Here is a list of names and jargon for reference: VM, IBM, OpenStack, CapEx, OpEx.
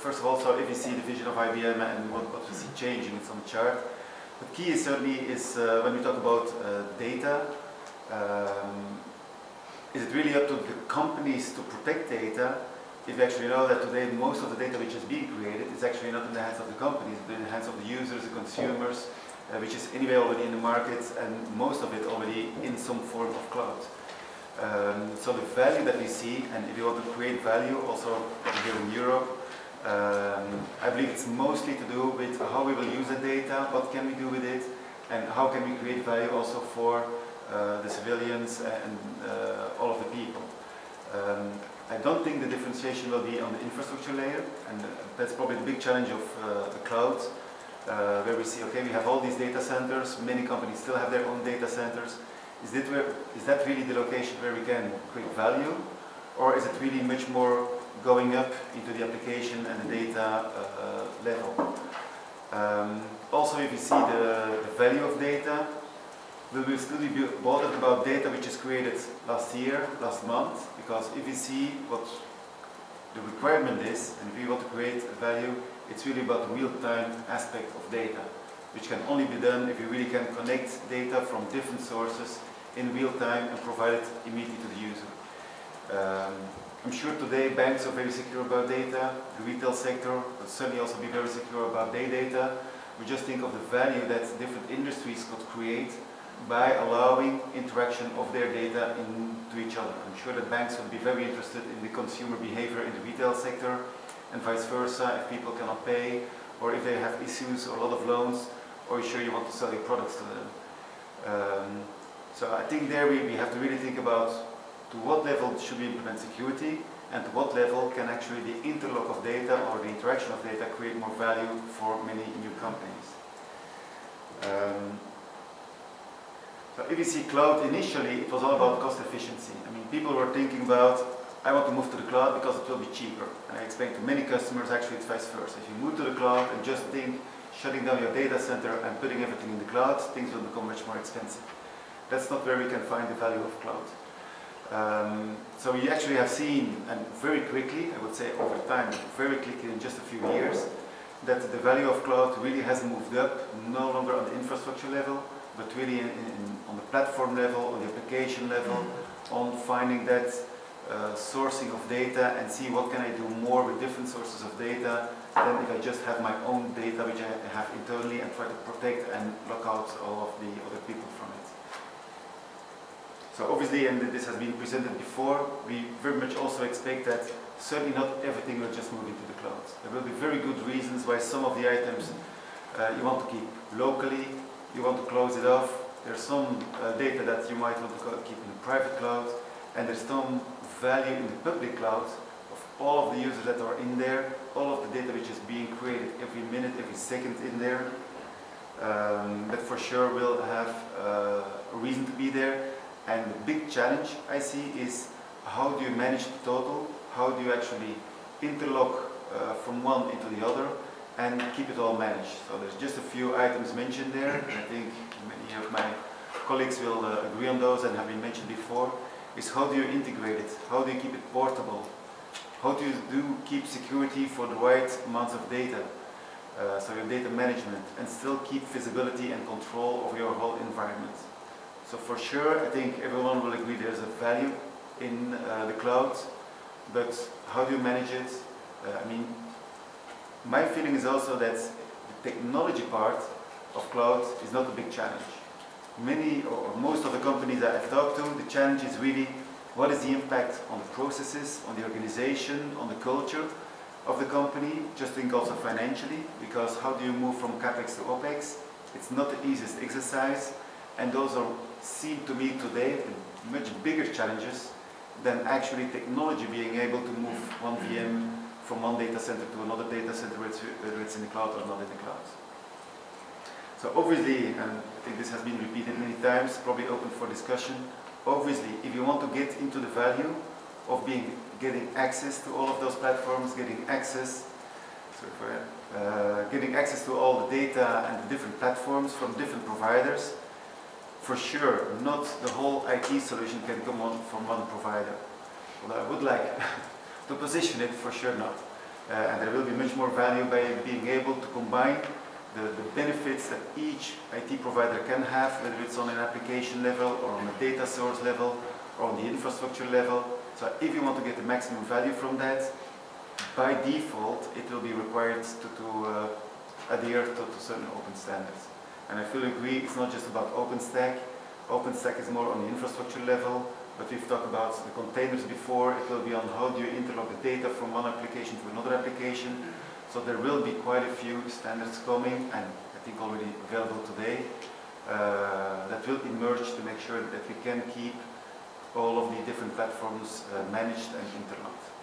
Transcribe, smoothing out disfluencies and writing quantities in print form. First of all, so if you see the vision of IBM and what we see changing in some chart, but key is certainly is when we talk about data, is it really up to the companies to protect data? If you actually know that today most of the data which is being created is actually not in the hands of the companies, but in the hands of the users, the consumers, which is anyway already in the market and most of it already in some form of cloud. So the value that we see, and if you want to create value also here in Europe, I believe it's mostly to do with how we will use the data, what can we do with it, and how can we create value also for the civilians and all of the people. I don't think the differentiation will be on the infrastructure layer, and that's probably the big challenge of the cloud, where we see, okay, we have all these data centers, many companies still have their own data centers. Is that really the location where we can create value, or is it really much more going up into the application and the data level? Also, if you see the value of data, we will still be bothered about data which is created last year, last month, because if you see what the requirement is, and if we want to create value, it's really about the real-time aspect of data, which can only be done if you really can connect data from different sources in real time and provide it immediately to the user. I'm sure today banks are very secure about data, the retail sector will certainly also be very secure about their data. We just think of the value that different industries could create by allowing interaction of their data into each other. I'm sure that banks would be very interested in the consumer behavior in the retail sector, and vice versa, if people cannot pay, or if they have issues or a lot of loans, or sure you want to sell your products to them. So I think there we have to really think about to what level should we implement security, and to what level can actually the interlock of data or the interaction of data create more value for many new companies. So if you see cloud initially, it was all about cost efficiency. I mean, people were thinking about, I want to move to the cloud because it will be cheaper. And I explained to many customers, actually it's vice versa. If you move to the cloud and just think shutting down your data center and putting everything in the cloud, things will become much more expensive. That's not where we can find the value of cloud. So we actually have seen, and very quickly, I would say over time, very quickly in just a few years, that the value of cloud really has moved up, no longer on the infrastructure level, but really on the platform level, on the application level, on finding that sourcing of data and see what can I do more with different sources of data than if I just have my own data which I have internally and try to protect and lock out all of the other people from it. So obviously, and this has been presented before, we very much also expect that certainly not everything will just move into the cloud. There will be very good reasons why some of the items you want to keep locally, you want to close it off. There's some data that you might want to keep in the private cloud, and there's some value in the public cloud of all of the users that are in there, all of the data which is being created every minute, every second in there, that for sure will have a reason to be there. And the big challenge I see is how do you manage the total, how do you actually interlock from one into the other and keep it all managed. So there's just a few items mentioned there, and I think many of my colleagues will agree on those and have been mentioned before, is how do you integrate it, how do you keep it portable, how do you keep security for the right amounts of data, so your data management, and still keep visibility and control over your whole environment. So for sure, I think everyone will agree there's a value in the cloud, but how do you manage it? I mean, my feeling is also that the technology part of cloud is not a big challenge. Many or most of the companies that I've talked to, the challenge is really what is the impact on the processes, on the organization, on the culture of the company, just think also financially, because how do you move from CapEx to OpEx? It's not the easiest exercise, and those are seem to me today much bigger challenges than actually technology being able to move one VM from one data center to another data center, whether it's in the cloud or not in the cloud. So obviously, and I think this has been repeated many times, probably open for discussion, obviously if you want to get into the value of getting access to all of those platforms, getting access to all the data and the different platforms from different providers, for sure not the whole IT solution can come on from one provider. Although I would like to position it, for sure not. And there will be much more value by being able to combine the benefits that each IT provider can have, whether it's on an application level or on a data source level or on the infrastructure level. So if you want to get the maximum value from that, by default it will be required to adhere to certain open standards. And I fully agree, it's not just about OpenStack. OpenStack is more on the infrastructure level, but we've talked about the containers before. It will be on how do you interlock the data from one application to another application. So there will be quite a few standards coming, and I think already available today, that will emerge to make sure that we can keep all of the different platforms managed and interlocked.